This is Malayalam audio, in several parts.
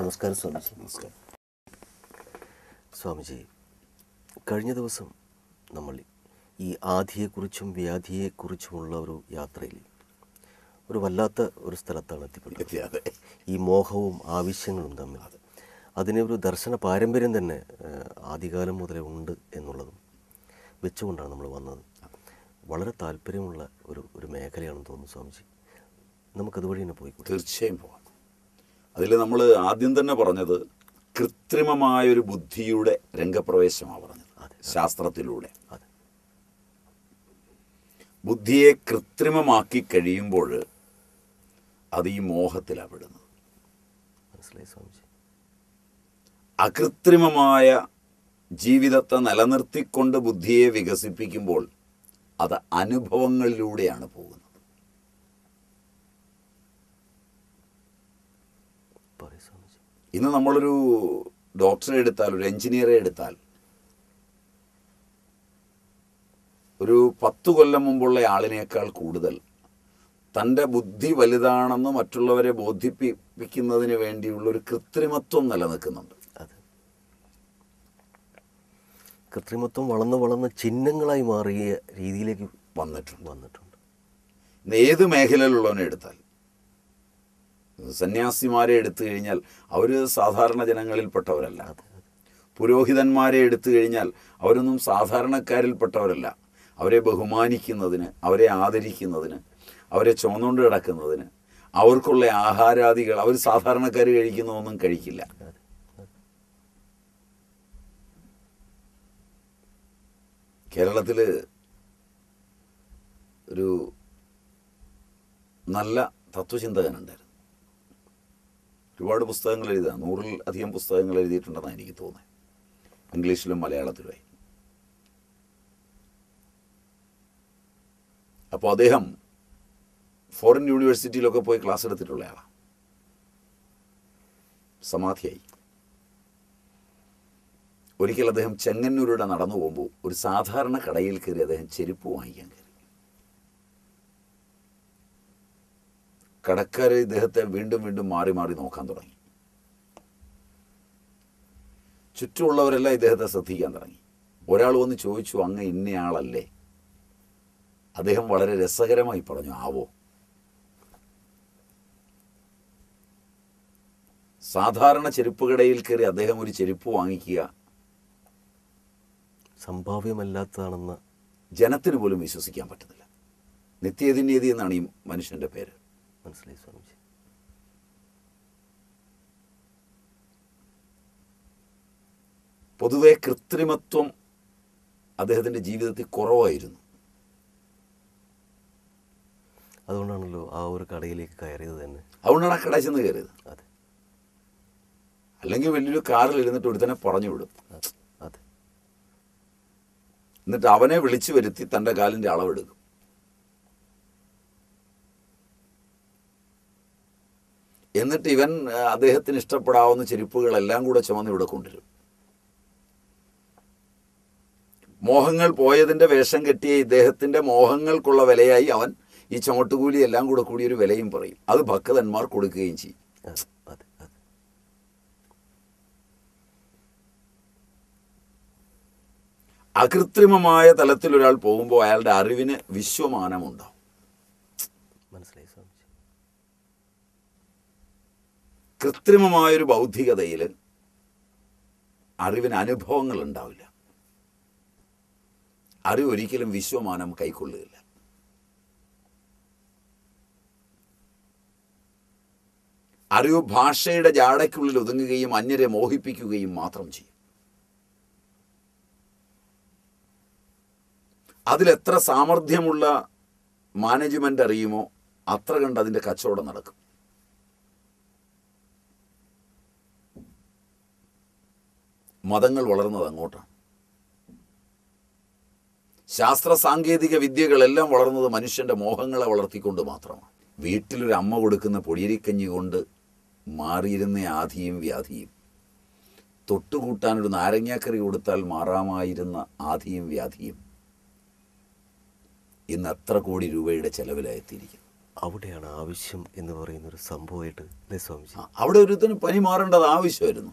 നമസ്കാരം സ്വാമിജി. നമസ്കാരം സ്വാമിജി. കഴിഞ്ഞ ദിവസം നമ്മൾ ഈ ആധിയെക്കുറിച്ചും വ്യാധിയെക്കുറിച്ചുമുള്ള ഒരു യാത്രയിൽ ഒരു വല്ലാത്ത ഒരു സ്ഥലത്താണ് എത്തിപ്പെട്ടത്. ഈ മോഹവും ആവശ്യങ്ങളും തമ്മിൽ അതിനെ ഒരു ദർശന പാരമ്പര്യം തന്നെ ആദികാലം മുതലേ ഉണ്ട് എന്നുള്ളതും വെച്ചുകൊണ്ടാണ് നമ്മൾ വന്നത്. വളരെ താല്പര്യമുള്ള ഒരു മേഖലയാണെന്ന് തോന്നുന്നു സ്വാമിജി. നമുക്കതുവഴി തന്നെ പോയി തീർച്ചയായും പോകാം. അതിൽ നമ്മൾ ആദ്യം തന്നെ പറഞ്ഞത് കൃത്രിമമായൊരു ബുദ്ധിയുടെ രംഗപ്രവേശമാണ് പറഞ്ഞത് ശാസ്ത്രത്തിലൂടെ. ബുദ്ധിയെ കൃത്രിമമാക്കി കഴിയുമ്പോൾ അത് ഈ മോഹത്തിലാണ് പെടുന്നത്. അകൃത്രിമമായ ജീവിതത്തെ നിലനിർത്തിക്കൊണ്ട് ബുദ്ധിയെ വികസിപ്പിക്കുമ്പോൾ അത് അനുഭവങ്ങളിലൂടെയാണ് പോകുന്നത്. ഇന്ന് നമ്മളൊരു ഡോക്ടറെ എടുത്താൽ, ഒരു എൻജിനീയറെ എടുത്താൽ, ഒരു 10 കൊല്ലം മുമ്പുള്ള ആളിനേക്കാൾ കൂടുതൽ തൻ്റെ ബുദ്ധി വലുതാണെന്ന് മറ്റുള്ളവരെ ബോധിപ്പിക്കുന്നതിന് വേണ്ടിയുള്ള ഒരു കൃത്രിമത്വം നിലനിൽക്കുന്നുണ്ട്. കൃത്രിമത്വം വളർന്ന് വളർന്ന് ചിഹ്നങ്ങളായി മാറിയ രീതിയിലേക്ക് വന്നിട്ടുണ്ട്. ഇന്ന് ഏത് മേഖലയിലുള്ളവനെ എടുത്താൽ, സന്യാസിമാരെ എടുത്തു കഴിഞ്ഞാൽ അവർ സാധാരണ ജനങ്ങളിൽപ്പെട്ടവരല്ല. പുരോഹിതന്മാരെ എടുത്തു കഴിഞ്ഞാൽ അവരൊന്നും സാധാരണക്കാരിൽപ്പെട്ടവരല്ല. അവരെ ബഹുമാനിക്കുന്നതിന്, അവരെ ആദരിക്കുന്നതിന്, അവരെ ചുമന്നുകൊണ്ട് കിടക്കുന്നതിന്, അവർക്കുള്ള ആഹാരാദികൾ അവർ സാധാരണക്കാർ കഴിക്കുന്നതൊന്നും കഴിക്കില്ല. കേരളത്തിൽ ഒരു നല്ല തത്വചിന്തകനുണ്ടായിരുന്നു. ഒരുപാട് പുസ്തകങ്ങൾ എഴുതുക, 100-ൽ അധികം പുസ്തകങ്ങൾ എഴുതിയിട്ടുണ്ടെന്നാണ് എനിക്ക് തോന്നുന്നത്, ഇംഗ്ലീഷിലും മലയാളത്തിലുമായി. അപ്പോൾ അദ്ദേഹം ഫോറിൻ യൂണിവേഴ്സിറ്റിയിലൊക്കെ പോയി ക്ലാസ് എടുത്തിട്ടുള്ള ആളാണ്. സമാധിയായി. ഒരിക്കൽ അദ്ദേഹം ചെങ്ങന്നൂരിലൂടെ നടന്നു പോകുമ്പോൾ ഒരു സാധാരണ കടയിൽ കയറി അദ്ദേഹം ചെരുപ്പ് വാങ്ങിക്കാൻ കയറി. കടക്കാർ ഇദ്ദേഹത്തെ വീണ്ടും വീണ്ടും മാറി നോക്കാൻ തുടങ്ങി. ചുറ്റുമുള്ളവരെല്ലാം ഇദ്ദേഹത്തെ ശ്രദ്ധിക്കാൻ തുടങ്ങി. ഒരാൾ വന്ന് ചോദിച്ചു, അങ്ങ് ഇന്നയാളല്ലേ? അദ്ദേഹം വളരെ രസകരമായി പറഞ്ഞു, ആവോ, സാധാരണ ചെരുപ്പ് കടയിൽ കയറി അദ്ദേഹം ഒരു ചെരുപ്പ് വാങ്ങിക്കുക സംഭാവ്യമല്ലാത്തതാണെന്ന് ജനത്തിന് പോലും വിശ്വസിക്കാൻ പറ്റുന്നില്ല. നിത്യതിന്യതി എന്നാണ് ഈ മനുഷ്യൻ്റെ പേര്. മനസ്സിലായി സ്വാമിജി. പൊതുവെ കൃത്രിമത്വം അദ്ദേഹത്തിൻ്റെ ജീവിതത്തിൽ കുറവായിരുന്നു. അതുകൊണ്ടാണല്ലോ ആ ഒരു കടയിലേക്ക് കയറിയത് തന്നെ. അതുകൊണ്ടാണ് ആ കടയിൽ ചെന്ന് കയറിയത്. അതെ, അല്ലെങ്കിൽ വലിയൊരു കാറിൽ ഇരുന്നിട്ട് ഒരുത്തനെ പറഞ്ഞു വിടും. അതെ, എന്നിട്ട് അവനെ വിളിച്ചു വരുത്തി തൻ്റെ കാലിൻ്റെ അളവെടുക്കും. എന്നിട്ട് ഇവൻ അദ്ദേഹത്തിന് ഇഷ്ടപ്പെടാവുന്ന ചെരുപ്പുകളെല്ലാം കൂടെ ചുമന്ന് ഇവിടെ കൊണ്ടുവരും. മോഹങ്ങൾ പോയതിൻ്റെ വേഷം കെട്ടിയ ഇദ്ദേഹത്തിൻ്റെ മോഹങ്ങൾക്കുള്ള വിലയായി അവൻ ഈ ചുമട്ടുകൂലി എല്ലാം കൂടെ കൂടിയൊരു വിലയും പറയും. അത് ഭക്തന്മാർ കൊടുക്കുകയും ചെയ്യും. അകൃത്രിമമായ തലത്തിൽ ഒരാൾ പോകുമ്പോൾ അയാളുടെ അറിവിന് വിശ്വമാനമുണ്ടാവും. മനസ്സിലായി. കൃത്രിമമായൊരു ബൗദ്ധികതയിൽ അറിവിന് അനുഭവങ്ങൾ ഉണ്ടാവില്ല. അറിവ് ഒരിക്കലും വിശ്വമാനം കൈക്കൊള്ളുകയില്ല. അറിവ് ഭാഷയുടെ ജാടയ്ക്കുള്ളിൽ ഒതുങ്ങുകയും അന്യരെ മോഹിപ്പിക്കുകയും മാത്രം ചെയ്യും. അതിലെത്ര സാമർഥ്യമുള്ള മാനേജ്മെൻ്റ് അറിയുമോ അത്ര കണ്ട് അതിൻ്റെ കച്ചവടം നടക്കും. മതങ്ങൾ വളർന്നത് അങ്ങോട്ടാണ്. ശാസ്ത്ര സാങ്കേതിക വിദ്യകളെല്ലാം വളർന്നത് മനുഷ്യൻ്റെ മോഹങ്ങളെ വളർത്തിക്കൊണ്ട് മാത്രമാണ്. വീട്ടിലൊരമ്മ കൊടുക്കുന്ന പൊടിയരിക്കഞ്ഞി കൊണ്ട് മാറിയിരുന്ന ആധിയും വ്യാധിയും, തൊട്ടുകൂട്ടാനൊരു നാരങ്ങാക്കറി കൊടുത്താൽ മാറാമായിരുന്ന ആധിയും വ്യാധിയും ഇന്ന് എത്ര കോടി രൂപയുടെ ചെലവിലായി എത്തിയിരിക്കുന്നു. അവിടെയാണ് ആവശ്യം എന്ന് പറയുന്നൊരു സംഭവമായിട്ട് സ്വാമിജി അവിടെ ഒരുത്തിന് പനി മാറേണ്ടത് ആവശ്യമായിരുന്നു.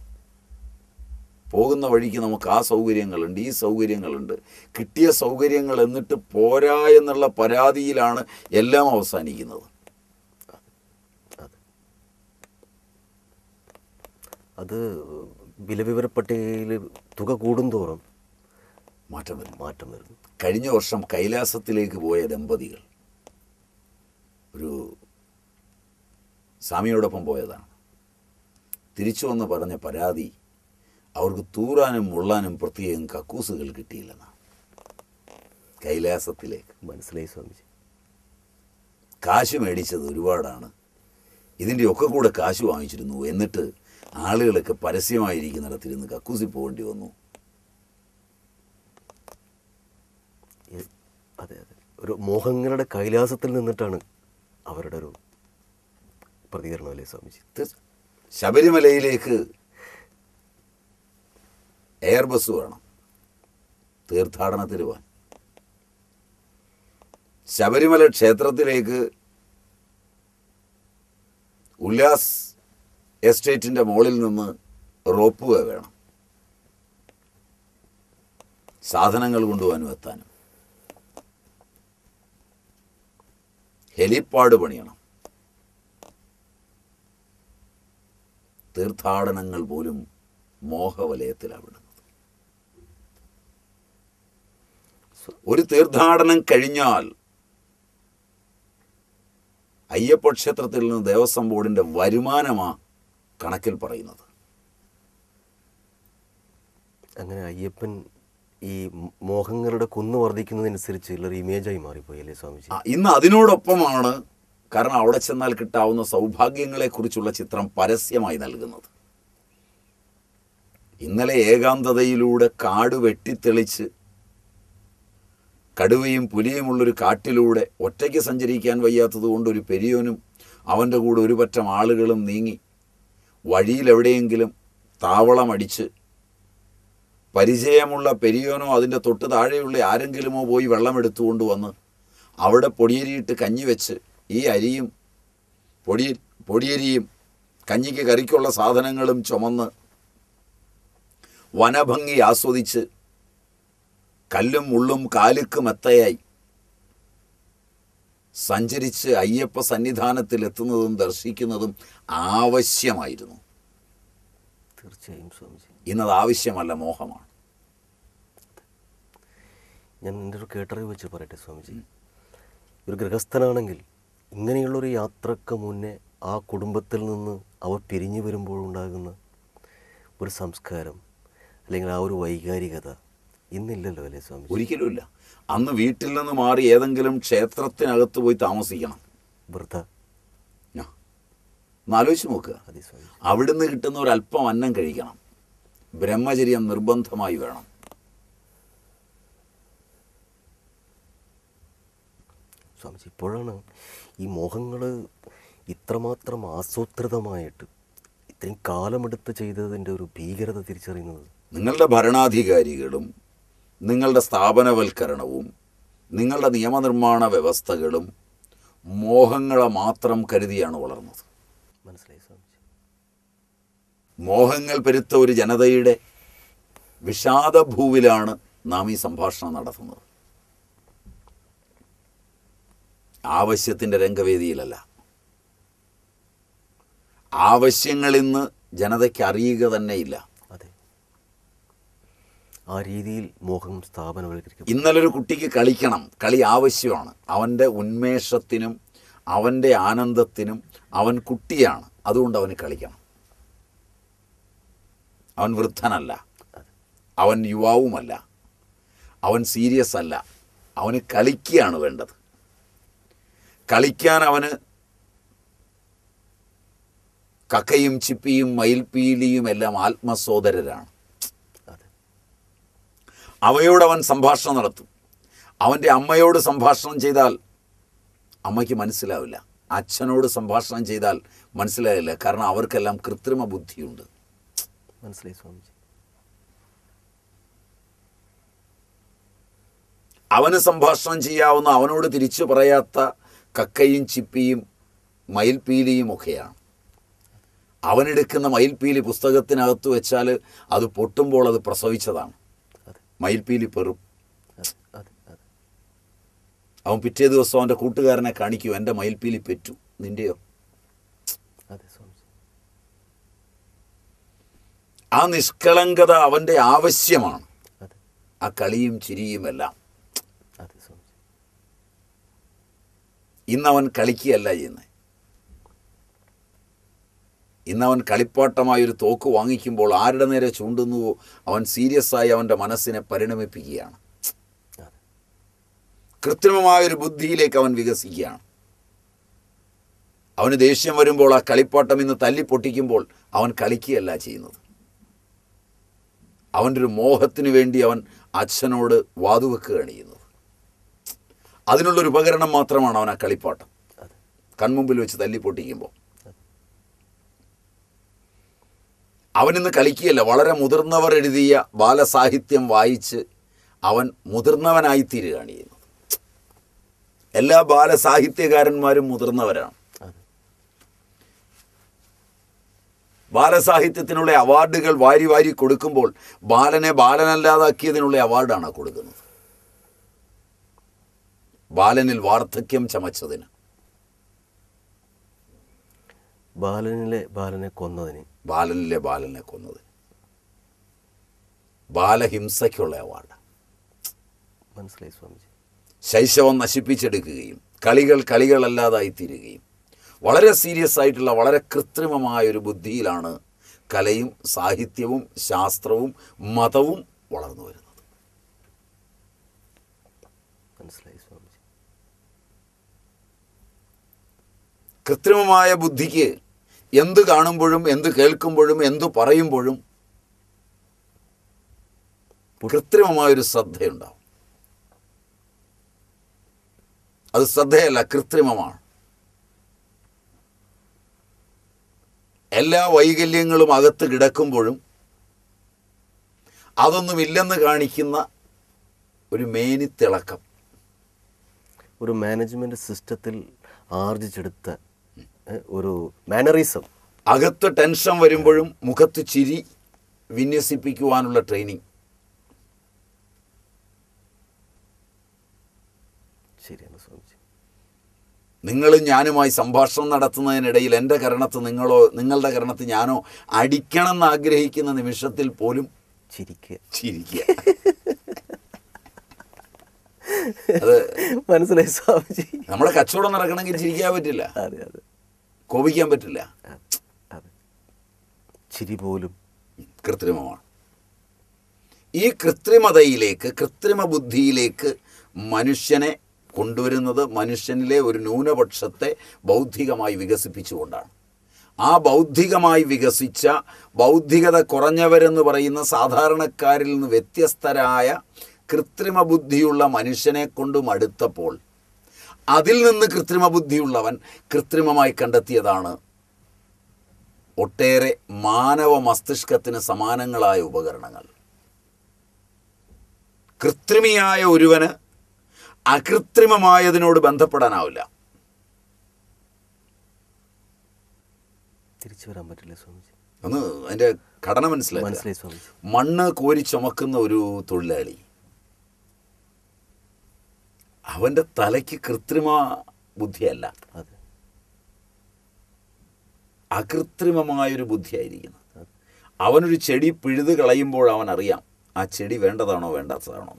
പോകുന്ന വഴിക്ക് നമുക്ക് ആ സൗകര്യങ്ങളുണ്ട്, ഈ സൗകര്യങ്ങളുണ്ട്, കിട്ടിയ സൗകര്യങ്ങൾ എന്നിട്ട് പോരാ എന്നുള്ള പരാതിയിലാണ് എല്ലാം അവസാനിക്കുന്നത്. അത് വിലവിവര പട്ടികയിൽ തുക കൂടുന്തോറും മാറ്റം വരുന്നു. കഴിഞ്ഞ വർഷം കൈലാസത്തിലേക്ക് പോയ ദമ്പതികൾ ഒരു സ്വാമിയോടൊപ്പം പോയതാണ്. തിരിച്ചു വന്ന് പറഞ്ഞ പരാതി അവർക്ക് തൂറാനും ഉള്ളാനും പ്രത്യേകം കക്കൂസുകൾ കിട്ടിയില്ലെന്നാണ്. കൈലാസത്തിലേക്ക് മനസ്സിലായി സ്വാമിജി, കാശ് മേടിച്ചത് ഒരുപാടാണ്, ഇതിൻ്റെയൊക്കെ കൂടെ കാശ് വാങ്ങിച്ചിരുന്നു, എന്നിട്ട് ആളുകളൊക്കെ പരസ്യമായിരിക്കുന്നിടത്തിരുന്ന് കക്കൂസിൽ പോകേണ്ടി വന്നു. അതെ അതെ, ഒരു മോഹങ്ങളുടെ കൈലാസത്തിൽ നിന്നിട്ടാണ് അവരുടെ ഒരു പ്രതികരണം അല്ലേ സ്വാമിജി. ശബരിമലയിലേക്ക് എയർ ബസ് വേണം തീർത്ഥാടനത്തിന് പോകാൻ. ശബരിമല ക്ഷേത്രത്തിലേക്ക് ഉല്ലാസ് എസ്റ്റേറ്റിൻ്റെ മുകളിൽ നിന്ന് റോപ്പ് വേ വേണം സാധനങ്ങൾ കൊണ്ടുപോകാനും എത്താനും. ഹെലിപ്പാഡ് പണിയണം. തീർത്ഥാടനങ്ങൾ പോലും മോഹവലയത്തിലാവിടുന്നത്. ഒരു തീർത്ഥാടനം കഴിഞ്ഞാൽ അയ്യപ്പ ക്ഷേത്രത്തിൽ നിന്ന് ദേവസ്വം ബോർഡിൻ്റെ വരുമാനമാണ് കണക്കിൽ പറയുന്നത്. അങ്ങനെ അയ്യപ്പൻ ഈ മോഹങ്ങളുടെ കുന്ന് വർദ്ധിക്കുന്നതനുസരിച്ച് ഇമേജായി മാറിപ്പോയി അല്ലേ സ്വാമിജി. ഇന്ന് അതിനോടൊപ്പമാണ്, കാരണം അവിടെ ചെന്നാൽ കിട്ടാവുന്ന സൗഭാഗ്യങ്ങളെക്കുറിച്ചുള്ള ചിത്രം പരസ്യമായി നൽകുന്നത്. ഇന്നലെ ഏകാന്തതയിലൂടെ കാട് വെട്ടിത്തെളിച്ച് കടുവയും പുലിയുമുള്ളൊരു കാട്ടിലൂടെ ഒറ്റയ്ക്ക് സഞ്ചരിക്കാൻ വയ്യാത്തത് കൊണ്ട് ഒരു പെരിയോനും അവൻ്റെ കൂടെ ഒരു പറ്റം ആളുകളും നീങ്ങി വഴിയിലെവിടെയെങ്കിലും താവളമടിച്ച് പരിചയമുള്ള പെരിയോനോ അതിൻ്റെ തൊട്ട് താഴെയുള്ള ആരെങ്കിലുമോ പോയി വെള്ളമെടുത്തുകൊണ്ട് വന്ന് അവിടെ പൊടിയരിയിട്ട് കഞ്ഞി വെച്ച് ഈ അരിയും പൊടിയരിയും കഞ്ഞിക്ക് കറിക്കുള്ള സാധനങ്ങളും ചുമന്ന് വനഭംഗി ആസ്വദിച്ച് കല്ലും മുള്ളും കാലുക്കും എത്തയായി സഞ്ചരിച്ച് അയ്യപ്പ സന്നിധാനത്തിൽ എത്തുന്നതും ദർശിക്കുന്നതും ആവശ്യമായിരുന്നു. തീർച്ചയായും സ്വാമിജി, ഇന്നത് ആവശ്യമല്ല, മോഹമാണ്. ഞാൻ എൻ്റെ ഒരു കേട്ടറിവ് വെച്ച് പറയട്ടെ സ്വാമിജി, ഒരു ഗൃഹസ്ഥനാണെങ്കിൽ ഇങ്ങനെയുള്ളൊരു യാത്രക്ക് മുന്നേ ആ കുടുംബത്തിൽ നിന്ന് അവർ പിരിഞ്ഞു വരുമ്പോഴുണ്ടാകുന്ന ഒരു സംസ്കാരം അല്ലെങ്കിൽ ആ ഒരു വൈകാരികത ഇന്നില്ലല്ലോ അല്ലേ സ്വാമി? ഒരിക്കലും ഇല്ല. അന്ന് വീട്ടിൽ നിന്ന് മാറി ഏതെങ്കിലും ക്ഷേത്രത്തിനകത്ത് പോയി താമസിക്കണം. വൃദ്ധ ആലോചിച്ച് നോക്കുക, അവിടുന്ന് കിട്ടുന്ന ഒരല്പം അന്നം കഴിക്കണം, ബ്രഹ്മചര്യം നിർബന്ധമായി വേണം. സ്വാമിജി, ഇപ്പോഴാണ് ഈ മോഹങ്ങൾ ഇത്രമാത്രം ആസൂത്രിതമായിട്ട് ഇത്രയും കാലമെടുത്ത് ചെയ്തതിൻ്റെ ഒരു ഭീകരത തിരിച്ചറിയുന്നത്. നിങ്ങളുടെ ഭരണാധികാരികളും നിങ്ങളുടെ സ്ഥാപനവൽക്കരണവും നിങ്ങളുടെ നിയമനിർമ്മാണ വ്യവസ്ഥകളും മോഹങ്ങളെ മാത്രം കരുതിയാണ് വളർന്നത്. മനസ്സിലായി സ്വാമിജി, മോഹങ്ങൾ പെരുത്ത ഒരു ജനതയുടെ വിഷാദഭൂവിലാണ് നാം ഈ സംഭാഷണം നടത്തുന്നത്. ആവശ്യത്തിൻ്റെ രംഗവേദിയിലല്ല. ആവശ്യങ്ങളിന്ന് ജനതയ്ക്ക് അറിയുക തന്നെയില്ല. അതെ, ആ രീതിയിൽ മോഹം സ്ഥാപനവൽക്കരിക്കും. ഇന്നലൊരു കുട്ടിക്ക് കളിക്കണം, കളി ആവശ്യമാണ്. അവൻ്റെ ഉന്മേഷത്തിനും അവൻ്റെ ആനന്ദത്തിനും അവൻ കുട്ടിയാണ്, അതുകൊണ്ട് അവന് കളിക്കണം. അവൻ വൃദ്ധനല്ല, അവൻ യുവാവുമല്ല, അവൻ സീരിയസ് അല്ല, അവന് കളിക്കുകയാണ് വേണ്ടത്. കളിക്കാൻ അവന് കക്കയും ചിപ്പിയും മയിൽപ്പീലിയും എല്ലാം ആത്മസോദരരാണ്. അവയോടവൻ സംഭാഷണം നടത്തും. അവൻ്റെ അമ്മയോട് സംഭാഷണം ചെയ്താൽ അമ്മയ്ക്ക് മനസ്സിലാവില്ല, അച്ഛനോട് സംഭാഷണം ചെയ്താൽ മനസ്സിലാവില്ല. കാരണം അവർക്കെല്ലാം കൃത്രിമ ബുദ്ധിയുണ്ട്. മനസ്സിലായി സ്വാമിജി. അവന് സംഭാഷണം ചെയ്യാവുന്ന, അവനോട് തിരിച്ചു പറയാത്ത കക്കയും ചിപ്പിയും മയിൽപ്പീലിയും ഒക്കെയാണ്. അവനെടുക്കുന്ന മയിൽപ്പീലി പുസ്തകത്തിനകത്ത് വെച്ചാൽ അത് പൊട്ടുമ്പോൾ അത് പ്രസവിച്ചതാണ്. മയിൽപ്പീലി പെറും. അവൻ പിറ്റേ ദിവസം അവൻ്റെ കൂട്ടുകാരനെ കാണിക്കും, എൻ്റെ മയിൽപ്പീലി പെറ്റു, നിൻ്റെയോ? ആ നിഷ്കളങ്കത അവൻ്റെ ആവശ്യമാണ്. ആ കളിയും ചിരിയുമെല്ലാം. ഇന്നവൻ കളിക്കുകയല്ല ചെയ്യുന്നത്. ഇന്നവൻ കളിപ്പാട്ടമായൊരു തോക്ക് വാങ്ങിക്കുമ്പോൾ ആരുടെ നേരെ ചൂണ്ടുന്നുവോ അവൻ സീരിയസായി അവൻ്റെ മനസ്സിനെ പരിണമിപ്പിക്കുകയാണ്. കൃത്രിമമായൊരു ബുദ്ധിയിലേക്ക് അവൻ വികസിക്കുകയാണ്. അവന് ദേഷ്യം വരുമ്പോൾ ആ കളിപ്പാട്ടം ഇന്ന് തല്ലി പൊട്ടിക്കുമ്പോൾ അവൻ കളിക്കുകയല്ല ചെയ്യുന്നത്. അവൻ്റെ ഒരു മോഹത്തിന് വേണ്ടി അവൻ അച്ഛനോട് വാതുവെക്കുകയാണ് ചെയ്യുന്നത്. അതിനുള്ളൊരു ഉപകരണം മാത്രമാണ് അവൻ ആ കളിപ്പാട്ടം, കൺമുമ്പിൽ വെച്ച് തല്ലി പൊട്ടിക്കുമ്പോൾ. അവനിന്ന് കളിക്കുകയല്ല. വളരെ മുതിർന്നവർ എഴുതിയ ബാലസാഹിത്യം വായിച്ച് അവൻ മുതിർന്നവനായി തീരുകയാണ് ചെയ്യുന്നത്. എല്ലാ ബാലസാഹിത്യകാരന്മാരും മുതിർന്നവരാണ്. ബാലസാഹിത്യത്തിനുള്ള അവാർഡുകൾ വാരി വാരി കൊടുക്കുമ്പോൾ ബാലനെ ബാലനല്ലാതാക്കിയതിനുള്ള അവാർഡാണ് കൊടുക്കുന്നത്. ബാലനിൽ വാർദ്ധക്യം ചമച്ചതിന്, ബാലനിലെ ബാലനെ കൊന്നതിന് ബാലഹിംസയ്ക്കുള്ള അവാർഡ്. മനസ്സിലായി സ്വാമിജി. ശൈശവം നശിപ്പിച്ചെടുക്കുകയും കളികളല്ലാതായിത്തീരുകയും വളരെ സീരിയസ് ആയിട്ടുള്ള വളരെ കൃത്രിമമായൊരു ബുദ്ധിയിലാണ് കലയും സാഹിത്യവും ശാസ്ത്രവും മതവും വളർന്നു വരുന്നത്. മനസ്സിലായി സ്വാമിജി. കൃത്രിമമായ ബുദ്ധിക്ക് എന്ത് കാണുമ്പോഴും എന്ത് കേൾക്കുമ്പോഴും എന്ത് പറയുമ്പോഴും കൃത്രിമമായൊരു ശ്രദ്ധയുണ്ടാവും. അത് ശ്രദ്ധയല്ല, കൃത്രിമമാണ്. എല്ലാ വൈകല്യങ്ങളും അകത്ത് കിടക്കുമ്പോഴും അതൊന്നുമില്ലെന്ന് കാണിക്കുന്ന ഒരു മേനിത്തിളക്കം, ഒരു മാനേജ്മെൻറ്റ് സിസ്റ്റത്തിൽ ആർജിച്ചെടുത്ത ഒരു മാനറിസം. അകത്ത് ടെൻഷൻ വരുമ്പോഴും മുഖത്ത് ചിരി വിന്യസിപ്പിക്കുവാനുള്ള ട്രെയിനിങ്. ശരിയാണ് സ്വാമിജി. നിങ്ങളും ഞാനുമായി സംഭാഷണം നടത്തുന്നതിനിടയിൽ എൻ്റെ കരണത്ത് നിങ്ങളോ നിങ്ങളുടെ കരണത്ത് ഞാനോ അടിക്കണം എന്ന് ആഗ്രഹിക്കുന്ന നിമിഷത്തിൽ പോലും ചിരിക്കുക. അത് മനസ്സിലായി സ്വാമിജി. നമ്മുടെ കച്ചവടം നടക്കണമെങ്കിൽ ചിരിക്കാൻ പറ്റില്ല, കോപിക്കാൻ പറ്റില്ല. ചിരി പോലും കൃത്രിമമാണ്. ഈ കൃത്രിമതയിലേക്ക്, കൃത്രിമ ബുദ്ധിയിലേക്ക് മനുഷ്യനെ കൊണ്ടുവരുന്നത് മനുഷ്യനിലെ ഒരു ന്യൂനപക്ഷത്തെ ബൗദ്ധികമായി വികസിപ്പിച്ചുകൊണ്ടാണ്. ആ ബൗദ്ധികമായി വികസിച്ച, ബൗദ്ധികത കുറഞ്ഞവരെന്ന് പറയുന്ന സാധാരണക്കാരിൽ നിന്ന് വ്യത്യസ്തരായ കൃത്രിമ ബുദ്ധിയുള്ള മനുഷ്യനെ കൊണ്ട് മടുത്തപ്പോൾ അതിൽ നിന്ന് കൃത്രിമ ബുദ്ധിയുള്ളവൻ കൃത്രിമമായി കണ്ടെത്തിയതാണ് ഒട്ടേറെ മാനവ മസ്തിഷ്കത്തിന് സമാനങ്ങളായ ഉപകരണങ്ങൾ. കൃത്രിമിയായ ഒരുവന് അകൃത്രിമമായതിനോട് ബന്ധപ്പെടാനാവില്ല. തിരിച്ചു വരാൻ പറ്റില്ല സ്വാമിജി. ഒന്ന് അതിൻ്റെ ഘടന മനസ്സിലായി സ്വാമിജി. മണ്ണ് കോരി ചുമക്കുന്ന ഒരു തൊഴിലാളി, അവൻ്റെ തലയ്ക്ക് കൃത്രിമ ബുദ്ധിയല്ല, അത് അകൃത്രിമമായൊരു ബുദ്ധിയായിരിക്കുന്നത്. അവനൊരു ചെടി പിഴുത് കളയുമ്പോൾ അവനറിയാം ആ ചെടി വേണ്ടതാണോ വേണ്ടാത്തതാണോ.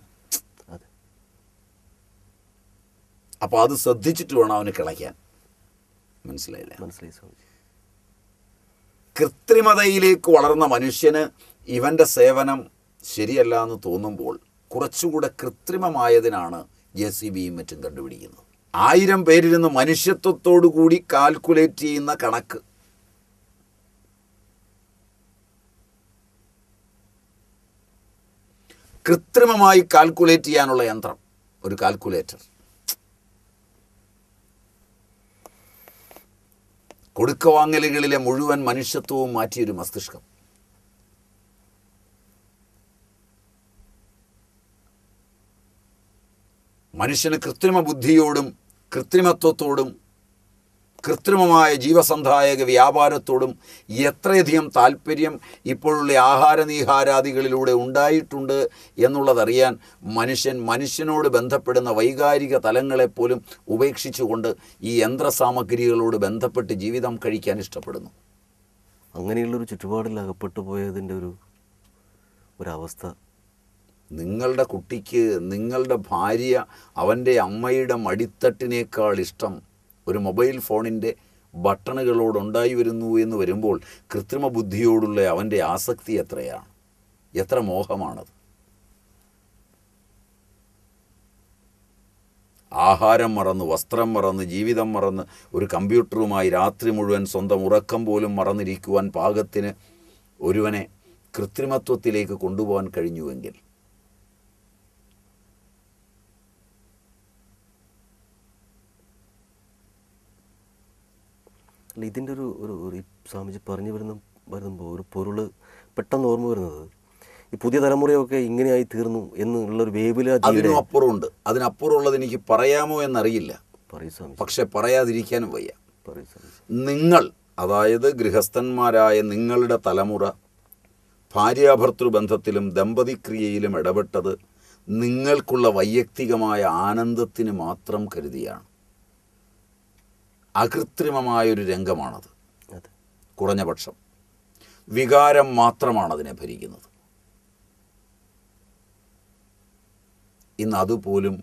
അപ്പോൾ അത് ശ്രദ്ധിച്ചിട്ട് വേണം അവന് കിളയ്ക്കാൻ. മനസ്സിലായില്ല? മനസ്സിലായി സ്വാമിജി. കൃത്രിമതയിലേക്ക് വളർന്ന മനുഷ്യന് ഇവൻ്റെ സേവനം ശരിയല്ല എന്ന് തോന്നുമ്പോൾ കുറച്ചുകൂടെ കൃത്രിമമായതിനാണ് JCB മറ്റും കണ്ടുപിടിക്കുന്നത്. ആയിരം പേരിൽ നിന്ന് മനുഷ്യത്വത്തോടു കൂടി കാൽക്കുലേറ്റ് ചെയ്യുന്ന കണക്ക്. കൃത്രിമമായി കാൽക്കുലേറ്റ് ചെയ്യാനുള്ള യന്ത്രം, ഒരു കാൽക്കുലേറ്റർ. കൊടുക്കവാങ്ങലുകളിലെ മുഴുവൻ മനുഷ്യത്വവും മാറ്റിയൊരു മസ്തിഷ്കം. മനുഷ്യന് കൃത്രിമ ബുദ്ധിയോടും കൃത്രിമത്വത്തോടും കൃത്രിമമായ ജീവസന്ധായക വ്യാപാരത്തോടും എത്രയധികം താല്പര്യം ഇപ്പോഴുള്ള ആഹാരനീഹാരാദികളിലൂടെ ഉണ്ടായിട്ടുണ്ട് എന്നുള്ളതറിയാൻ മനുഷ്യൻ മനുഷ്യനോട് ബന്ധപ്പെടുന്ന വൈകാരിക തലങ്ങളെപ്പോലും ഉപേക്ഷിച്ചുകൊണ്ട് ഈ യന്ത്രസാമഗ്രികളോട് ബന്ധപ്പെട്ട് ജീവിതം കഴിക്കാൻ ഇഷ്ടപ്പെടുന്നു. അങ്ങനെയുള്ളൊരു ചുറ്റുപാടിൽ അകപ്പെട്ടു പോയതിൻ്റെ ഒരവസ്ഥ. നിങ്ങളുടെ കുട്ടിക്ക് നിങ്ങളുടെ ഭാര്യ അവൻ്റെ അമ്മയുടെ മടിത്തട്ടിനേക്കാൾ ഇഷ്ടം ഒരു മൊബൈൽ ഫോണിൻ്റെ ബട്ടണുകളോടുണ്ടായി വരുന്നു എന്ന് വരുമ്പോൾ കൃത്രിമ ബുദ്ധിയോടുള്ള അവൻ്റെ ആസക്തി എത്രയാണ്, എത്ര മോഹമാണത്. ആഹാരം മറന്ന്, വസ്ത്രം മറന്ന്, ജീവിതം മറന്ന് ഒരു കമ്പ്യൂട്ടറുമായി രാത്രി മുഴുവൻ സ്വന്തം ഉറക്കം പോലും മറന്നിരിക്കുവാൻ പാകത്തിന് ഒരുവനെ കൃത്രിമത്വത്തിലേക്ക് കൊണ്ടുപോകാൻ കഴിഞ്ഞുവെങ്കിൽ ഇതിൻ്റെ ഒരു സ്വാമിജി പറഞ്ഞു വരുമ്പോൾ ഒരു പൊരുള് പെട്ടെന്ന് ഓർമ്മ വരുന്നത്, ഈ പുതിയ തലമുറയൊക്കെ ഇങ്ങനെയായി തീർന്നു എന്നുള്ളൊരു വേവില. അതിനപ്പുറമുണ്ട്, അതിനപ്പുറമുള്ളത് എനിക്ക് പറയാമോ എന്നറിയില്ല. പക്ഷെ പറയാതിരിക്കാനും വയ്യ. നിങ്ങൾ, അതായത് ഗൃഹസ്ഥന്മാരായ നിങ്ങളുടെ തലമുറ ഭാര്യാഭർത്തൃബന്ധത്തിലും ദമ്പതിക്രിയയിലും ഇടപെട്ടത് നിങ്ങൾക്കുള്ള വൈയക്തികമായ ആനന്ദത്തിന് മാത്രം കരുതിയാണ്. അകൃത്രിമമായൊരു രംഗമാണത്. കുറഞ്ഞ പക്ഷം വികാരം മാത്രമാണതിനെ ഭരിക്കുന്നത്. ഇന്ന് അതുപോലും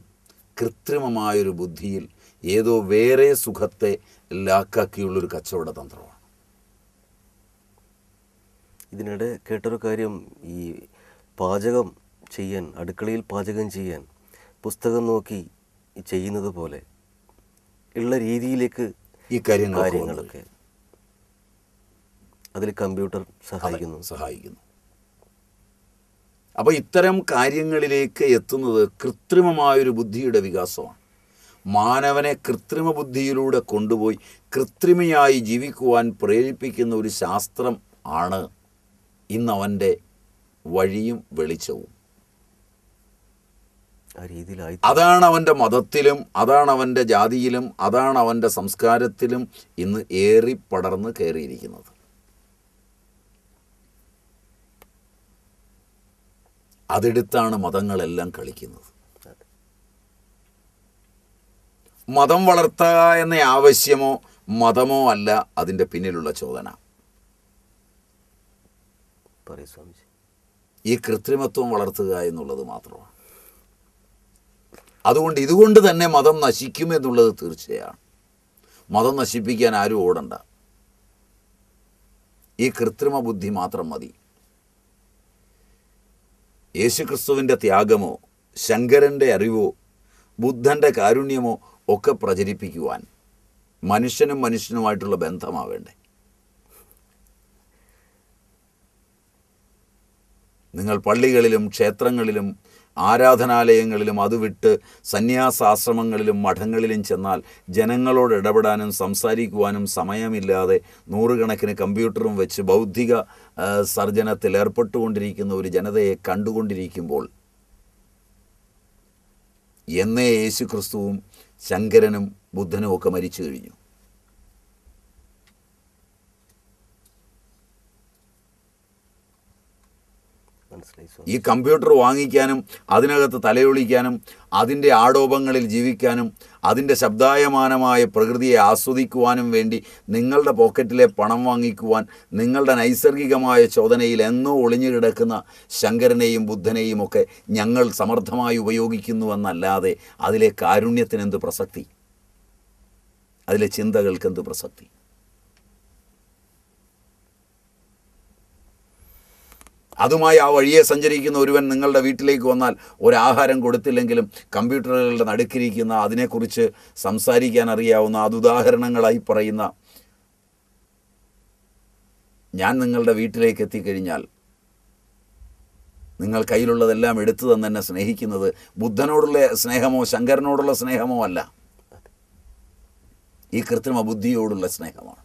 കൃത്രിമമായൊരു ബുദ്ധിയിൽ ഏതോ വേറെ സുഖത്തെ ലാക്കാക്കിയുള്ളൊരു കച്ചവട തന്ത്രമാണ്. ഇതിനിടെ കേട്ടൊരു കാര്യം, ഈ പാചകം ചെയ്യാൻ, അടുക്കളയിൽ പാചകം ചെയ്യാൻ പുസ്തകം നോക്കി ചെയ്യുന്നത് പോലെ ഉള്ള രീതിയിലേക്ക് ഈ കാര്യങ്ങളൊക്കെ അതിൽ കമ്പ്യൂട്ടർ സഹായിക്കുന്നു. അപ്പോൾ ഇത്തരം കാര്യങ്ങളിലേക്ക് എത്തുന്നത് കൃത്രിമമായൊരു ബുദ്ധിയുടെ വികാസമാണ്. മാനവനെ കൃത്രിമ ബുദ്ധിയിലൂടെ കൊണ്ടുപോയി കൃത്രിമയായി ജീവിക്കുവാൻ പ്രേരിപ്പിക്കുന്ന ഒരു ശാസ്ത്രം ആണ് ഇന്നവൻ്റെ വഴിയും വെളിച്ചവും. അതാണ് അവൻ്റെ മതത്തിലും അതാണ് അവൻ്റെ ജാതിയിലും അതാണ് അവൻ്റെ സംസ്കാരത്തിലും ഇന്ന് ഏറി പടർന്ന് കയറിയിരിക്കുന്നത്. അതെടുത്താണ് മതങ്ങളെല്ലാം കളിക്കുന്നത്. മതം വളർത്തുക എന്ന ആവശ്യമോ മതമോ അല്ല അതിൻ്റെ പിന്നിലുള്ള ചോദന. ഈ കൃത്രിമത്വം വളർത്തുക എന്നുള്ളത് മാത്രമാണ്. അതുകൊണ്ട് ഇതുകൊണ്ട് തന്നെ മതം നശിക്കുമെന്നുള്ളത് തീർച്ചയാണ്. മതം നശിപ്പിക്കാൻ ആരും ഓടണ്ട, ഈ കൃത്രിമ ബുദ്ധി മാത്രം മതി. യേശുക്രിസ്തുവിൻ്റെ ത്യാഗമോ ശങ്കരൻ്റെ അറിവോ ബുദ്ധൻ്റെ കാരുണ്യമോ ഒക്കെ പ്രചരിപ്പിക്കുവാൻ മനുഷ്യനും മനുഷ്യനുമായിട്ടുള്ള ബന്ധമാവേണ്ടേ? നിങ്ങൾ പള്ളികളിലും ക്ഷേത്രങ്ങളിലും ആരാധനാലയങ്ങളിലും അതുവിട്ട് സന്യാസാശ്രമങ്ങളിലും മഠങ്ങളിലും ചെന്നാൽ ജനങ്ങളോട് ഇടപെടാനും സംസാരിക്കുവാനും സമയമില്ലാതെ നൂറുകണക്കിന് കമ്പ്യൂട്ടറും വെച്ച് ബൗദ്ധിക സർജനത്തിൽ ഏർപ്പെട്ടുകൊണ്ടിരിക്കുന്ന ഒരു ജനതയെ കണ്ടുകൊണ്ടിരിക്കുമ്പോൾ എന്നേ യേശുക്രിസ്തുവും ശങ്കരനും ബുദ്ധനും ഒക്കെ മരിച്ചു കഴിഞ്ഞു. ഈ കമ്പ്യൂട്ടർ വാങ്ങിക്കാനും അതിനകത്ത് തലയൊളിക്കാനും അതിൻ്റെ ആടോപങ്ങളിൽ ജീവിക്കാനും അതിൻ്റെ ശബ്ദായമാനമായ പ്രകൃതിയെ ആസ്വദിക്കുവാനും വേണ്ടി നിങ്ങളുടെ പോക്കറ്റിലെ പണം വാങ്ങിക്കുവാൻ നിങ്ങളുടെ നൈസർഗികമായ ചോദനയിൽ എന്നോ ഒളിഞ്ഞു കിടക്കുന്ന ശങ്കരനെയും ബുദ്ധനെയും ഒക്കെ ഞങ്ങൾ സമർത്ഥമായി ഉപയോഗിക്കുന്നുവെന്നല്ലാതെ അതിലെ കാരുണ്യത്തിനെന്ത് പ്രസക്തി, അതിലെ ചിന്തകൾക്കെന്ത് പ്രസക്തി? അതുമായി ആ വഴിയെ സഞ്ചരിക്കുന്ന ഒരുവൻ നിങ്ങളുടെ വീട്ടിലേക്ക് വന്നാൽ ഒരാഹാരം കൊടുത്തില്ലെങ്കിലും കമ്പ്യൂട്ടറുകളുടെ നടുക്കിരിക്കുന്ന അതിനെക്കുറിച്ച് സംസാരിക്കാൻ അറിയാവുന്ന അതുദാഹരണങ്ങളായി പറയുന്ന ഞാൻ നിങ്ങളുടെ വീട്ടിലേക്ക് എത്തിക്കഴിഞ്ഞാൽ നിങ്ങൾ കയ്യിലുള്ളതെല്ലാം എടുത്തു തന്നെ എന്നെ സ്നേഹിക്കുന്നത് ബുദ്ധനോടുള്ള സ്നേഹമോ ശങ്കരനോടുള്ള സ്നേഹമോ അല്ല, ഈ കൃത്രിമ ബുദ്ധിയോടുള്ള സ്നേഹമാണ്.